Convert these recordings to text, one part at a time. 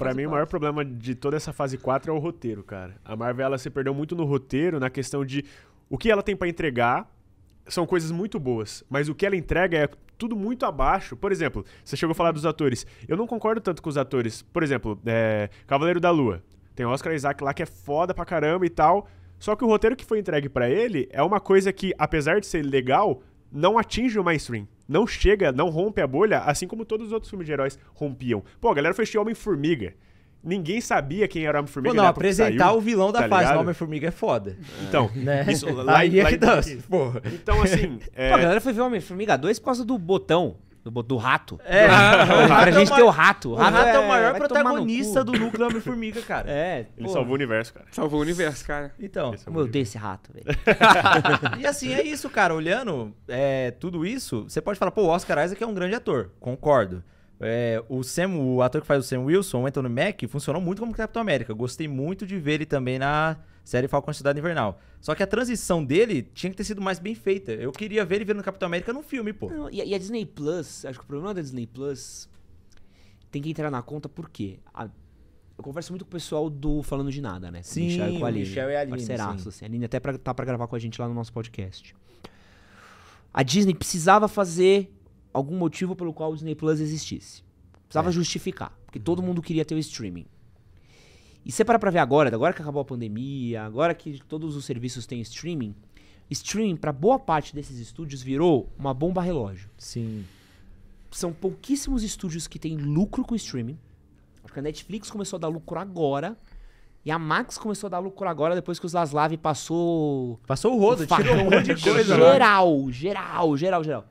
Pra mim, o maior problema de toda essa fase 4 é o roteiro, cara. A Marvel, ela se perdeu muito no roteiro, na questão de o que ela tem pra entregar são coisas muito boas, mas o que ela entrega é tudo muito abaixo. Por exemplo, você chegou a falar dos atores. Eu não concordo tanto com os atores. Por exemplo, Cavaleiro da Lua. Tem o Oscar Isaac lá que é foda pra caramba e tal. Só que o roteiro que foi entregue pra ele é uma coisa que, apesar de ser legal, não atinge o mainstream. Não chega, não rompe a bolha, assim como todos os outros filmes de heróis rompiam. Pô, a galera foi assistir Homem-Formiga. Ninguém sabia quem era o Homem-Formiga. Não, apresentar saiu, o vilão da fase do Homem-Formiga é foda. Então, né? Isso, porra. Então, assim... Pô, a galera foi ver o Homem-Formiga 2 por causa do botão. Do rato. É. Pra gente ter o rato. O rato é o maior protagonista do núcleo Homem-Formiga, cara. É. Ele salvou o universo, cara. Salvou o universo, cara. Então, eu odeio esse rato, velho. E assim, é isso, cara. Olhando tudo isso, você pode falar, pô, o Oscar Isaac é um grande ator. Concordo. O ator que faz o Sam Wilson, o Anthony Mack, funcionou muito como Capitão América. Gostei muito de ver ele também na série Falcão e Cidade Invernal. Só que a transição dele tinha que ter sido mais bem feita. Eu queria ver ele vendo Capitão América num filme, pô. Não, e a Disney Plus, acho que o problema da Disney Plus tem que entrar na conta, por quê? Eu converso muito com o pessoal do Falando de Nada, né? Com sim, Michel e com a Aline. Michel e a Aline, parceiraço, assim. A Aline até tá pra gravar com a gente lá no nosso podcast. A Disney precisava fazer algum motivo pelo qual o Disney Plus existisse. Precisava justificar, porque todo mundo queria ter o streaming. E você para pra ver agora que acabou a pandemia, agora que todos os serviços têm streaming, pra boa parte desses estúdios virou uma bomba relógio. Sim. São pouquíssimos estúdios que têm lucro com streaming. Acho que a Netflix começou a dar lucro agora, e a Max começou a dar lucro agora depois que o Zaslav passou... Passou o rodo, tirou um monte de coisa. Geral.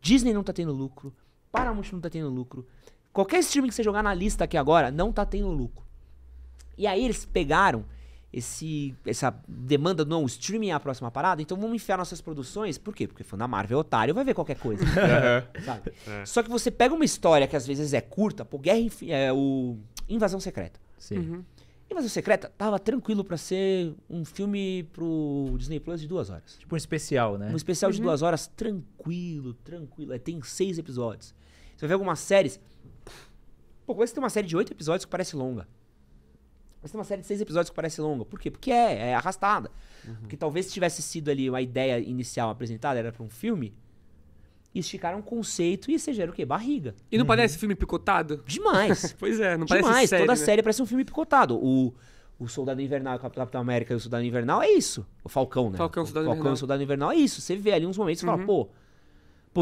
Disney não tá tendo lucro, Paramount não tá tendo lucro, qualquer streaming que você jogar na lista aqui agora não tá tendo lucro. E aí eles pegaram essa demanda, não, o streaming é a próxima parada, então vamos enfiar nossas produções. Por quê? Porque fã da Marvel é otário, vai ver qualquer coisa. Sabe? Só que você pega uma história que às vezes é curta, pô, Invasão Secreta. Sim. Uhum. Invasão Secreta tava tranquilo pra ser um filme pro Disney Plus de 2 horas. Tipo um especial, né? Um especial de 2 horas, tranquilo. Aí tem 6 episódios. Você vai ver algumas séries... Pô, parece que tem uma série de 8 episódios que parece longa. Mas tem uma série de 6 episódios que parece longa. Por quê? Porque é arrastada. Uhum. Porque talvez se tivesse sido ali uma ideia inicial apresentada, era pra um filme, e esticaram um conceito e você gera o quê? Barriga. E não parece filme picotado? Demais. Pois é, não parece série. Toda série parece um filme picotado. O Soldado Invernal, o Capitão América e o Soldado Invernal é isso. O Falcão, né? Falcão e o Soldado Invernal é isso. Você vê ali uns momentos e fala, pô,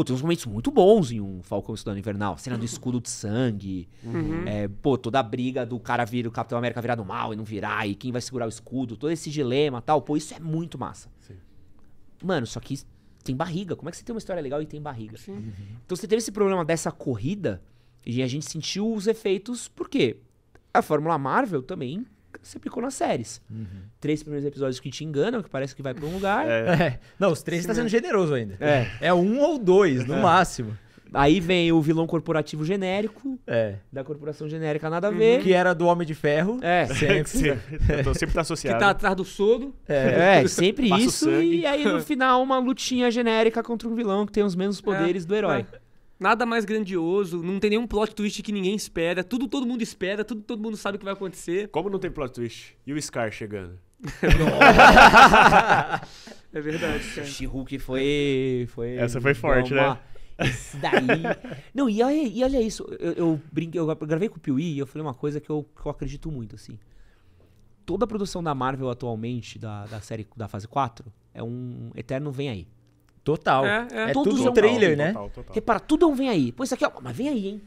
tem uns momentos muito bons em um Falcão e Soldado Invernal. Cena do escudo de sangue. Pô, toda a briga do cara o Capitão América virar do mal e não virar. E quem vai segurar o escudo. Todo esse dilema e tal. Pô, isso é muito massa. Sim. Mano, só que tem barriga. Como é que você tem uma história legal e tem barriga? Sim. Uhum. Então você teve esse problema dessa corrida e a gente sentiu os efeitos. Por quê? A Fórmula Marvel também se aplicou nas séries. Uhum. 3 primeiros episódios que te enganam, que parece que vai pra um lugar. Não, os 3 tá sendo generoso ainda. É 1 ou 2, no máximo. Aí vem o vilão corporativo genérico. Da corporação genérica nada a ver. Que era do Homem de Ferro. Sempre tá associado. Que tá atrás do soro. Sempre isso. E aí no final uma lutinha genérica contra um vilão que tem os mesmos poderes do herói. Nada mais grandioso, não tem nenhum plot twist que ninguém espera, tudo todo mundo espera, tudo todo mundo sabe o que vai acontecer. Como não tem plot twist? E o Scar chegando? É verdade, cara. O She-Hulk foi... Essa foi forte, né? Isso daí... Não, e olha isso, eu gravei com o Piuí e eu falei uma coisa que eu acredito muito, assim. Toda a produção da Marvel atualmente, da série da fase 4, é um eterno vem aí. Total. É tudo um trailer, né? Total. Repara, tudo é um vem aí. Pô, isso aqui, ó, mas vem aí, hein?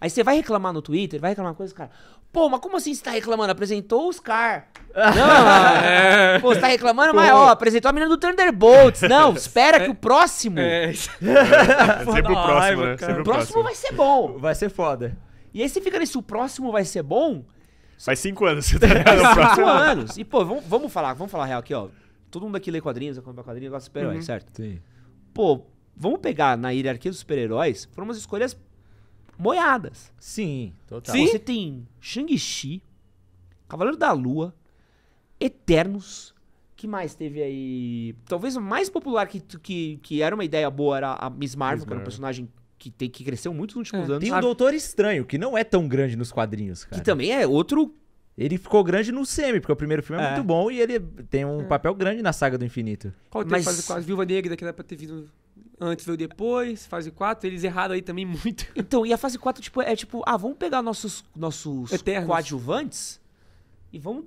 Aí você vai reclamar no Twitter, vai reclamar coisa, cara. Pô, mas como assim você tá reclamando? Apresentou os caras. Não, pô, você tá reclamando, mas ó, apresentou a menina do Thunderbolts. Não, espera que o próximo... Sempre o próximo, né? O próximo vai ser bom. Vai ser foda. E aí você fica nesse, o próximo vai ser bom... Faz 5 anos você tá ligado no próximo. 5 anos. E, pô, vamos falar real aqui, ó. Todo mundo aqui lê quadrinhos, acompanha quadrinhos, gosta de super-heróis, certo? Sim. Pô, vamos pegar na hierarquia dos super-heróis, foram umas escolhas moiadas. Sim, total. Sim? Você tem Shang-Chi, Cavaleiro da Lua, Eternos, que mais teve aí? Talvez o mais popular que era uma ideia boa era a Miss Marvel, que era um personagem que cresceu muito nos últimos anos. Tem o Doutor Estranho, que não é tão grande nos quadrinhos, cara. Que também é outro... Ele ficou grande no semi, porque o primeiro filme é muito bom e ele tem um papel grande na saga do infinito. Qual tem fase 4? Viúva Negra, que dá pra ter vindo antes ou depois, fase 4. Eles erraram aí também muito. Então, e a fase 4 tipo, é tipo, ah, vamos pegar nossos coadjuvantes e vamos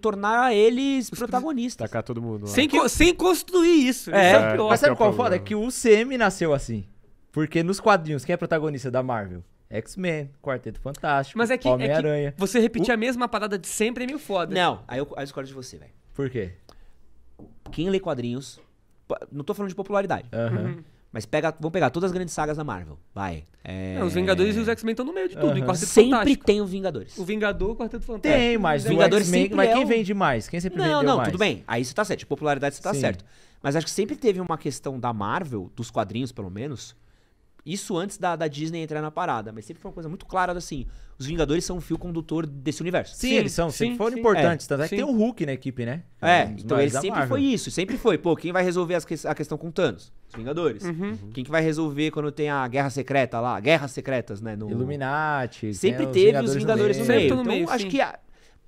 tornar eles protagonistas. Tacar todo mundo. Sem construir isso. É. Mas sabe qual é o foda? É que o CM nasceu assim. Porque nos quadrinhos, quem é protagonista da Marvel? X-Men, Quarteto Fantástico, Homem-Aranha. Você repetir a mesma parada de sempre é meio foda. Não, aí eu discordo de você, velho. Por quê? Quem lê quadrinhos... Não tô falando de popularidade. Mas vamos pegar todas as grandes sagas da Marvel. Vai. Os Vingadores e os X-Men estão no meio de tudo. Sempre tem os Vingadores. O Vingador, o Quarteto Fantástico. Tem, mas Vingadores sempre. Mas quem vende mais? Quem sempre vendeu mais? Não, tudo bem. Aí você tá certo. De popularidade você tá certo. Mas acho que sempre teve uma questão da Marvel, dos quadrinhos pelo menos... Isso antes da Disney entrar na parada, mas sempre foi uma coisa muito clara, assim, os Vingadores são um fio condutor desse universo. Sim, eles são, sempre foram importantes, tanto é que tem o Hulk na equipe, né? Então ele sempre foi isso, sempre foi. Pô, quem vai resolver a questão com Thanos? Os Vingadores. Quem que vai resolver quando tem a Guerra Secreta lá? Guerras Secretas, né? No... Illuminati. Sempre teve os Vingadores no meio. Então acho que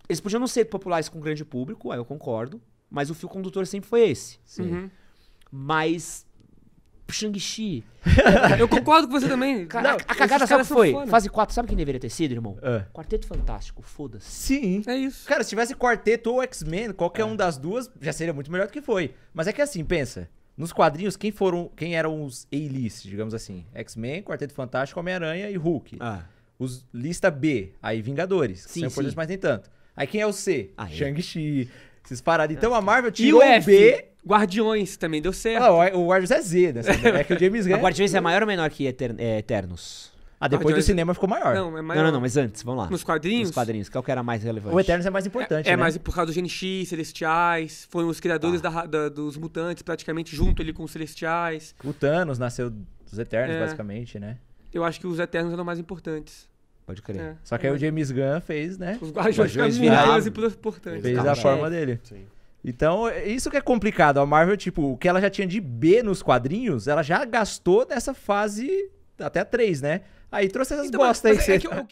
eles podiam não ser populares com o grande público, aí eu concordo, mas o fio condutor sempre foi esse. Mas... Shang-Chi. Eu concordo com você também. Cara, não, a cagada sabe o que foi? Foda. Fase 4, sabe quem deveria ter sido, irmão? Quarteto Fantástico, foda-se. Sim. É isso. Cara, se tivesse Quarteto ou X-Men, qualquer um das duas, já seria muito melhor do que foi. Mas é que assim, pensa. Nos quadrinhos, quem eram os A-list, digamos assim? X-Men, Quarteto Fantástico, Homem-Aranha e Hulk. Os lista B, aí Vingadores. Sim, são importantes, mas nem tanto. Aí quem é o C? Shang-Chi. Vocês pararam. Então a Marvel tirou o B... Guardiões também deu certo. O Guardiões é Z, né? É que o James Gunn... Guardiões é maior ou menor que Eternos? Depois do cinema ficou maior. Não, é maior. Não, mas antes, vamos lá. Nos quadrinhos? Nos quadrinhos, qual que era mais relevante? O Eternos é mais importante, né? Mais por causa do Shang-Chi, Celestiais, foram os criadores dos mutantes, praticamente junto ali com os Celestiais. O Thanos nasceu dos Eternos, basicamente, né? Eu acho que os Eternos eram mais importantes. Pode crer. Só que aí o James Gunn fez, né? Os Guardiões mais importantes. Fez a forma dele. Sim. Então, isso que é complicado. A Marvel, tipo, o que ela já tinha de B nos quadrinhos, ela já gastou nessa fase até a 3, né? Aí trouxe essas bostas aí.